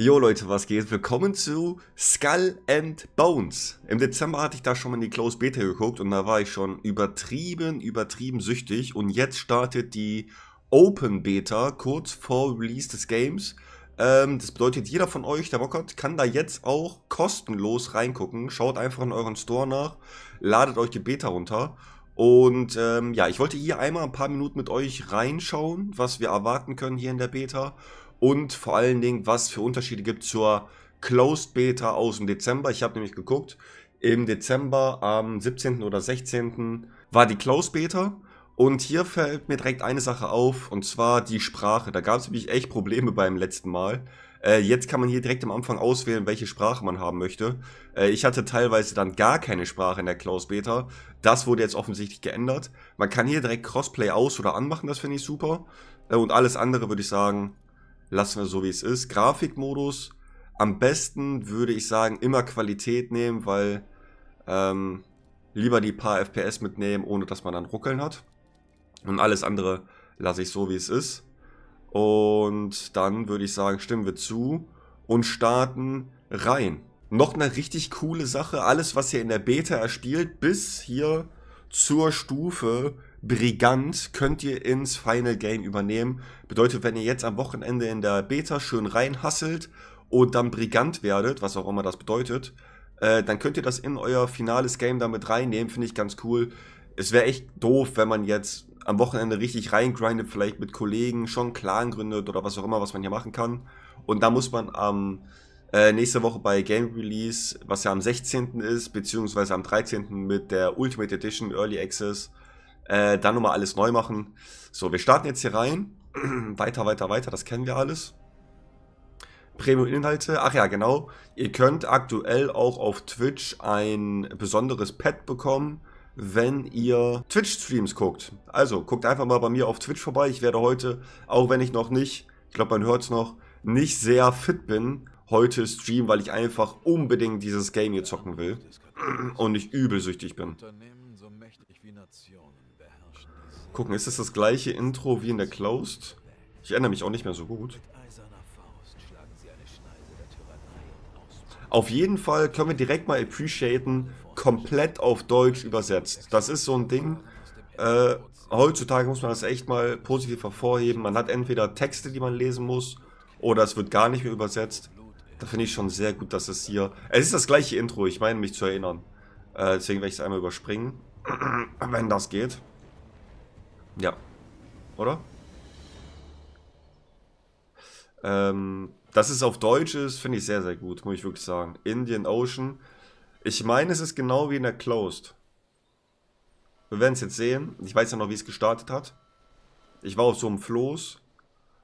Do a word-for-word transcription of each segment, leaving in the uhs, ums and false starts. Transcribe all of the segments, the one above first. Jo Leute, was geht? Willkommen zu Skull and Bones. Im Dezember hatte ich da schon mal in die Closed Beta geguckt und da war ich schon übertrieben, übertrieben süchtig. Und jetzt startet die Open Beta kurz vor Release des Games. Ähm, das bedeutet, jeder von euch, der Bock hat, kann da jetzt auch kostenlos reingucken. Schaut einfach in euren Store nach, ladet euch die Beta runter. Und ähm, ja, ich wollte hier einmal ein paar Minuten mit euch reinschauen, was wir erwarten können hier in der Beta. Und vor allen Dingen, was für Unterschiede gibt es zur Closed Beta aus dem Dezember. Ich habe nämlich geguckt, im Dezember am siebzehnten oder sechzehnten war die Closed Beta. Und hier fällt mir direkt eine Sache auf, und zwar die Sprache. Da gab es nämlich echt Probleme beim letzten Mal. Äh, jetzt kann man hier direkt am Anfang auswählen, welche Sprache man haben möchte. Äh, ich hatte teilweise dann gar keine Sprache in der Closed Beta. Das wurde jetzt offensichtlich geändert. Man kann hier direkt Crossplay aus- oder anmachen, das finde ich super. Äh, und alles andere würde ich sagen... lassen wir so, wie es ist. Grafikmodus, am besten würde ich sagen, immer Qualität nehmen, weil ähm, lieber die paar F P S mitnehmen, ohne dass man dann Ruckeln hat. Und alles andere lasse ich so, wie es ist. Und dann würde ich sagen, stimmen wir zu und starten rein. Noch eine richtig coole Sache, alles was ihr in der Beta erspielt, bis hier zur Stufe Brigant könnt ihr ins Final Game übernehmen. Bedeutet, wenn ihr jetzt am Wochenende in der Beta schön reinhasselt und dann Brigant werdet, was auch immer das bedeutet, äh, dann könnt ihr das in euer finales Game damit reinnehmen. Finde ich ganz cool. Es wäre echt doof, wenn man jetzt am Wochenende richtig reingrindet, vielleicht mit Kollegen, schon Clan gründet oder was auch immer, was man hier machen kann. Und da muss man am äh, nächste Woche bei Game Release, was ja am sechzehnten ist, beziehungsweise am dreizehnten mit der Ultimate Edition Early Access, Äh, dann nochmal alles neu machen. So, wir starten jetzt hier rein. Weiter, weiter, weiter, das kennen wir alles. Premium-Inhalte, ach ja, genau. Ihr könnt aktuell auch auf Twitch ein besonderes Pad bekommen, wenn ihr Twitch-Streams guckt. Also, guckt einfach mal bei mir auf Twitch vorbei. Ich werde heute, auch wenn ich noch nicht, ich glaube, man hört es noch, nicht sehr fit bin, heute streamen, weil ich einfach unbedingt dieses Game hier zocken will und ich übelsüchtig bin. Gucken, ist das das gleiche Intro wie in der Closed? Ich erinnere mich auch nicht mehr so gut. Auf jeden Fall können wir direkt mal appreciaten, komplett auf Deutsch übersetzt. Das ist so ein Ding, äh, heutzutage muss man das echt mal positiv hervorheben. Man hat entweder Texte, die man lesen muss, oder es wird gar nicht mehr übersetzt. Da finde ich schon sehr gut, dass es hier... Es ist das gleiche Intro, ich meine mich zu erinnern. Äh, deswegen werde ich es einmal überspringen, wenn das geht. Ja, oder? Ähm, dass es auf Deutsch ist, finde ich sehr, sehr gut, muss ich wirklich sagen. Indian Ocean. Ich meine, es ist genau wie in der Closed. Wir werden es jetzt sehen. Ich weiß ja noch, wie es gestartet hat. Ich war auf so einem Floß.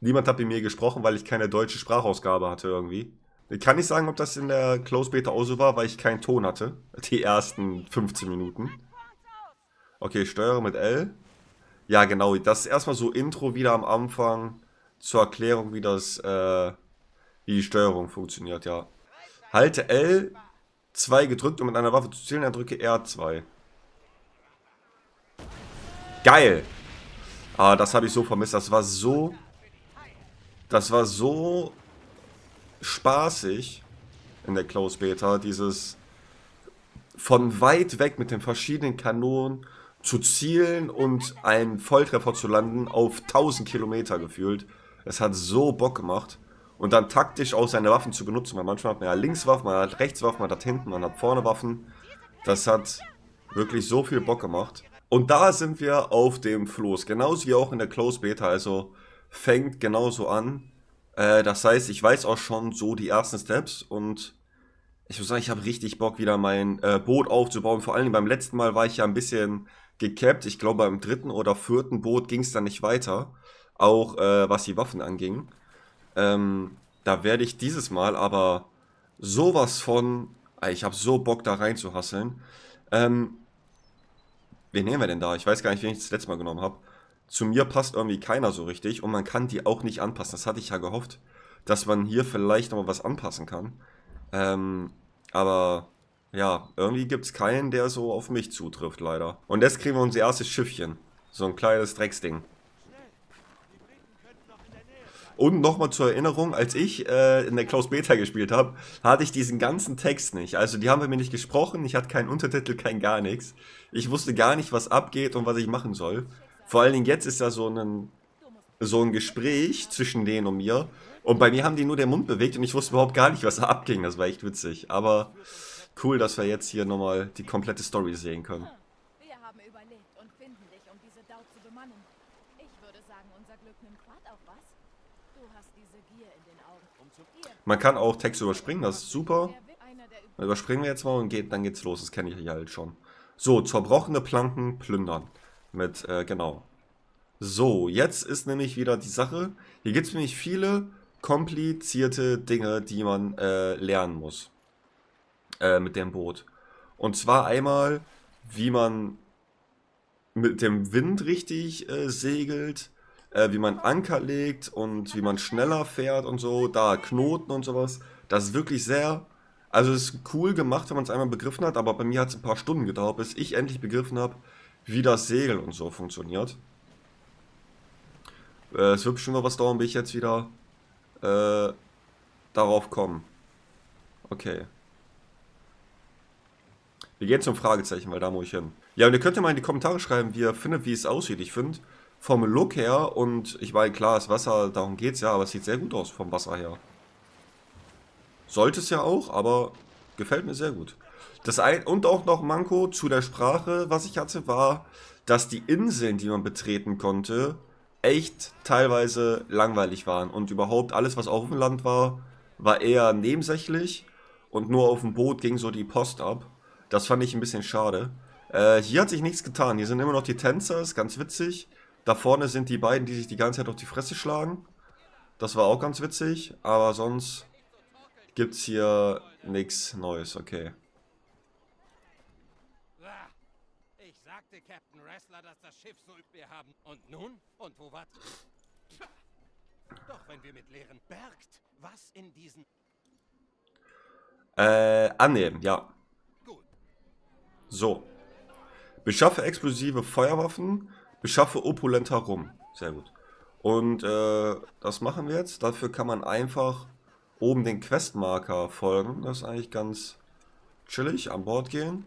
Niemand hat mit mir gesprochen, weil ich keine deutsche Sprachausgabe hatte irgendwie. Ich kann nicht sagen, ob das in der Closed Beta auch so war, weil ich keinen Ton hatte. Die ersten fünfzehn Minuten. Okay, ich steuere mit L. Ja, genau, das ist erstmal so Intro wieder am Anfang zur Erklärung, wie das, äh, wie die Steuerung funktioniert, ja. Halte L zwei gedrückt, um mit einer Waffe zu zielen, dann drücke R zwei. Geil! Ah, das habe ich so vermisst, das war so, das war so spaßig in der Closed Beta, dieses von weit weg mit den verschiedenen Kanonen zu zielen und einen Volltreffer zu landen auf tausend Kilometer gefühlt. Es hat so Bock gemacht. Und dann taktisch auch seine Waffen zu benutzen. Weil manchmal hat man ja Linkswaffen, man hat Rechtswaffen, man hat hinten, man hat vorne Waffen. Das hat wirklich so viel Bock gemacht. Und da sind wir auf dem Floß. Genauso wie auch in der Closed Beta. Also fängt genauso an. Äh, das heißt, ich weiß auch schon so die ersten Steps. Und ich muss sagen, ich habe richtig Bock, wieder mein äh, Boot aufzubauen. Vor allem beim letzten Mal war ich ja ein bisschen... gecapped. Ich glaube, beim dritten oder vierten Boot ging es dann nicht weiter. Auch äh, was die Waffen anging. Ähm, da werde ich dieses Mal aber sowas von... Ich habe so Bock, da rein zu hasseln. Ähm, wen nehmen wir denn da? Ich weiß gar nicht, wen ich das letzte Mal genommen habe. Zu mir passt irgendwie keiner so richtig. Und man kann die auch nicht anpassen. Das hatte ich ja gehofft, dass man hier vielleicht nochmal was anpassen kann. Ähm, aber... ja, irgendwie gibt es keinen, der so auf mich zutrifft, leider. Und jetzt kriegen wir unser erstes Schiffchen. So ein kleines Drecksding. Und nochmal zur Erinnerung, als ich äh, in der Closed Beta gespielt habe, hatte ich diesen ganzen Text nicht. Also die haben bei mir nicht gesprochen, ich hatte keinen Untertitel, kein gar nichts. Ich wusste gar nicht, was abgeht und was ich machen soll. Vor allen Dingen jetzt ist da so ein, so ein Gespräch zwischen denen und mir. Und bei mir haben die nur den Mund bewegt und ich wusste überhaupt gar nicht, was da abging. Das war echt witzig. Aber cool, dass wir jetzt hier nochmal die komplette Story sehen können. Man kann auch Text überspringen, das ist super. Dann überspringen wir jetzt mal und geht, dann geht's los. Das kenne ich ja halt schon. So, zerbrochene Planken plündern. Mit, äh, genau. So, jetzt ist nämlich wieder die Sache. Hier gibt es nämlich viele komplizierte Dinge, die man äh, lernen muss. Äh, mit dem Boot. Und zwar einmal, wie man mit dem Wind richtig äh, segelt. Wie man Anker legt und wie man schneller fährt und so, da Knoten und sowas. Das ist wirklich sehr, also es ist cool gemacht, wenn man es einmal begriffen hat, aber bei mir hat es ein paar Stunden gedauert, bis ich endlich begriffen habe, wie das Segeln und so funktioniert. Äh, es wird bestimmt noch was dauern, bis ich jetzt wieder äh, darauf komme. Okay. Wir gehen zum Fragezeichen, weil da muss ich hin. Ja, und ihr könnt ja mal in die Kommentare schreiben, wie ihr findet, wie es aussieht. Ich finde, vom Look her, und ich meine, klar, das Wasser, darum geht's ja, aber es sieht sehr gut aus vom Wasser her. Sollte es ja auch, aber gefällt mir sehr gut. Das ein, und auch noch Manko zu der Sprache, was ich hatte, war, dass die Inseln, die man betreten konnte, echt teilweise langweilig waren. Und überhaupt alles, was auf dem Land war, war eher nebensächlich. Und nur auf dem Boot ging so die Post ab. Das fand ich ein bisschen schade. Äh, hier hat sich nichts getan. Hier sind immer noch die Tänzer, ist ganz witzig. Da vorne sind die beiden, die sich die ganze Zeit auf die Fresse schlagen. Das war auch ganz witzig. Aber sonst gibt es hier nichts Neues. Okay. Ich sagte Captain Wrestler, dass das Schiff so übt wir haben. Und nun? Und wo war's? Doch wenn wir mit leeren bergt, was in diesen... Äh, annehmen, ja. Gut. So. Beschaffe explosive Feuerwaffen. Beschaffe opulenter Rum. Sehr gut. Und äh, das machen wir jetzt. Dafür kann man einfach oben den Questmarker folgen. Das ist eigentlich ganz chillig. An Bord gehen.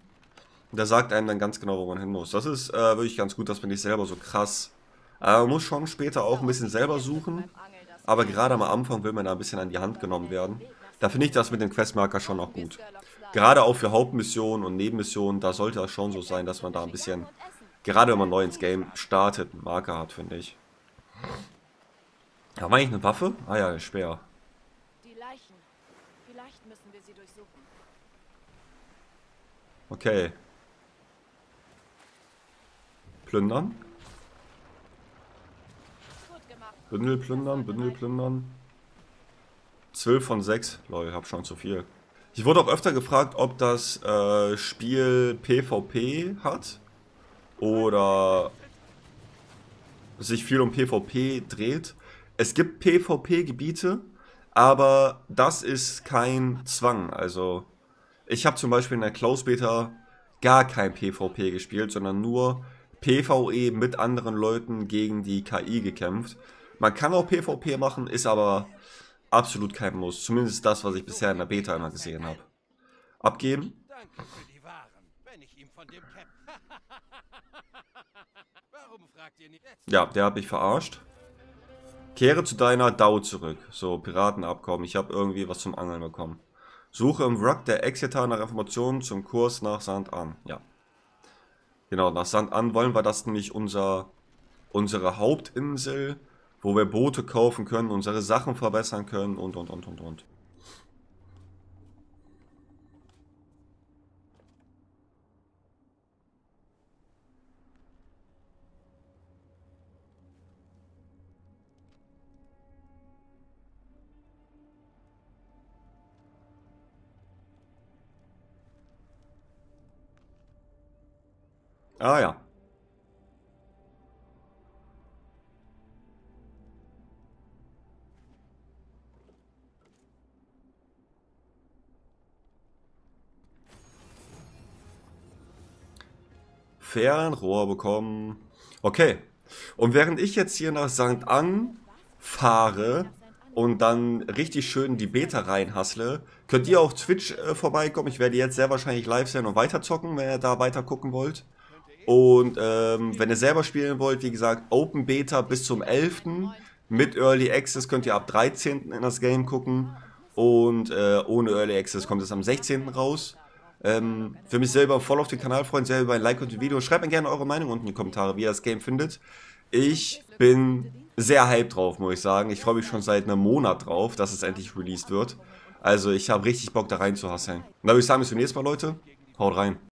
Und der sagt einem dann ganz genau, wo man hin muss. Das ist äh, wirklich ganz gut, dass man nicht selber so krass... Äh, man muss schon später auch ein bisschen selber suchen. Aber gerade am Anfang will man da ein bisschen an die Hand genommen werden. Da finde ich das mit dem Questmarker schon auch gut. Gerade auch für Hauptmissionen und Nebenmissionen. Da sollte das schon so sein, dass man da ein bisschen... Gerade wenn man neu ins Game startet, einen Marker hat, finde ich. Haben wir eigentlich eine Waffe? Ah ja, ein Speer. Die Leichen. Vielleicht müssen wir sie durchsuchen. Okay. Plündern. Gut gemacht. Bündel plündern, Bündel plündern. zwölf von sechs. Lol, ich hab schon zu viel. Ich wurde auch öfter gefragt, ob das äh, Spiel PvP hat. Oder sich viel um PvP dreht. Es gibt PvP-Gebiete, aber das ist kein Zwang. Also ich habe zum Beispiel in der Closed Beta gar kein PvP gespielt, sondern nur PvE mit anderen Leuten gegen die K I gekämpft. Man kann auch PvP machen, ist aber absolut kein Muss. Zumindest das, was ich bisher in der Beta immer gesehen habe. Abgeben. Ja, der hat mich verarscht. Kehre zu deiner Dau zurück. So, Piratenabkommen. Ich habe irgendwie was zum Angeln bekommen. Suche im Wrack der Exeter nach Informationen zum Kurs nach Sainte-Anne. Ja. Genau, nach Sainte-Anne wollen wir das nämlich unser, unsere Hauptinsel, wo wir Boote kaufen können, unsere Sachen verbessern können und, und, und, und, und. Ah ja. Fernrohr bekommen. Okay. Und während ich jetzt hier nach Sankt Ann fahre, und dann richtig schön die Beta reinhassle. Könnt ihr auf Twitch äh, vorbeikommen. Ich werde jetzt sehr wahrscheinlich live sein und weiterzocken, wenn ihr da weiter gucken wollt. Und ähm, wenn ihr selber spielen wollt, wie gesagt, Open Beta bis zum elften Mit Early Access könnt ihr ab dreizehnten in das Game gucken. Und äh, ohne Early Access kommt es am sechzehnten raus. Ähm, für mich selber voll auf den Kanal freuen, selber über ein Like und ein Video. Schreibt mir gerne eure Meinung unten in die Kommentare, wie ihr das Game findet. Ich bin sehr hyped drauf, muss ich sagen. Ich freue mich schon seit einem Monat drauf, dass es endlich released wird. Also ich habe richtig Bock, da rein zu hasseln. Und dann würde ich sagen, bis zum nächsten Mal, Leute. Haut rein.